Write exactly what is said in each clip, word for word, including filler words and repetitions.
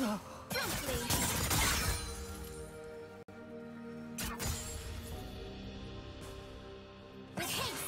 no. Go. With haste.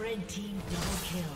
Red team double kill.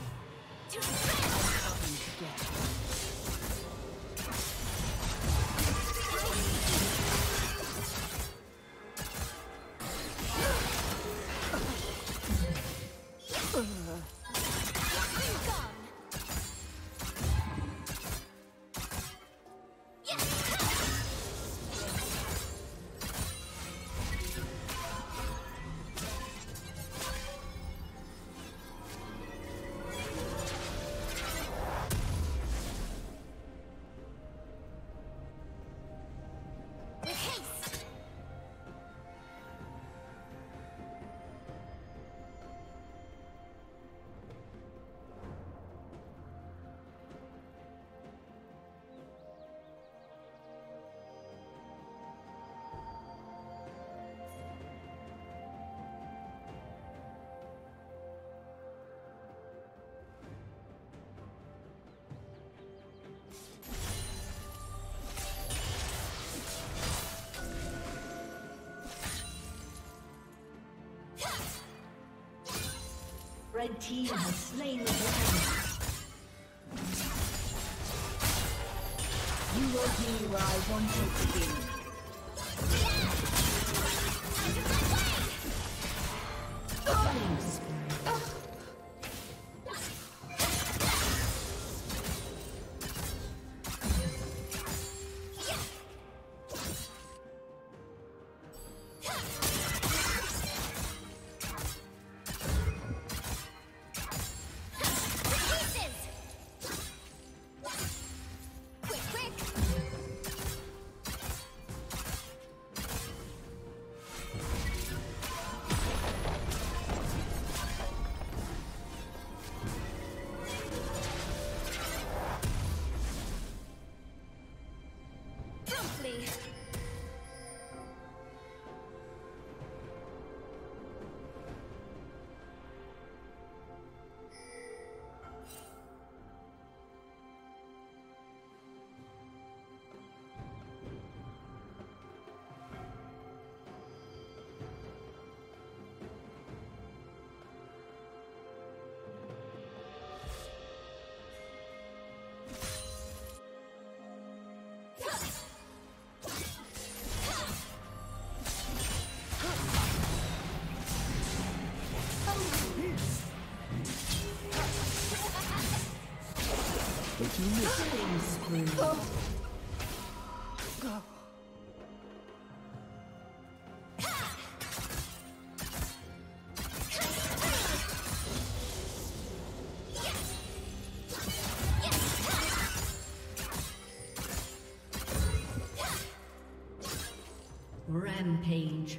Red team has slain the dragon. You will be where I want you to be. Thanks. but you missed. Go. Go. Rampage.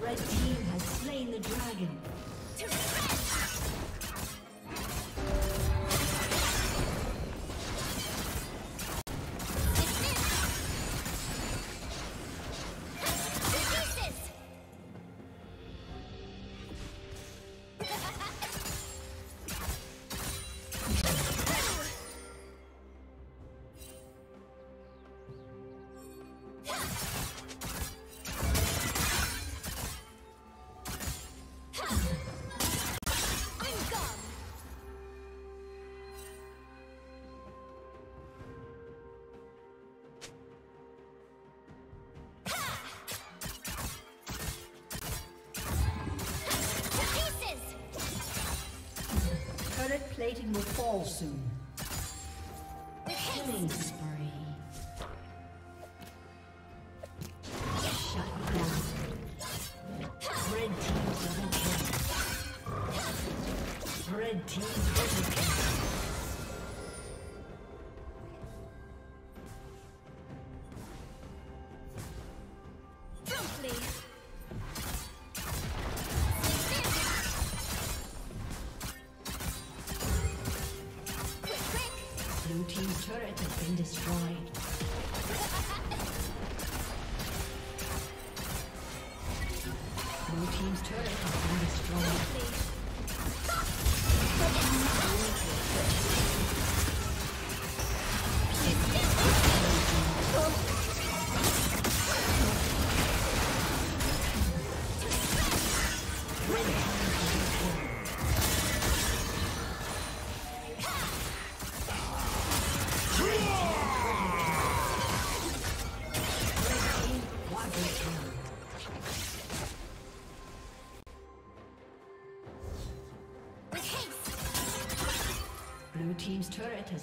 Red team has slain the dragon. plating will fall soon. The killing spree. Red team double kill. Blue team's turret has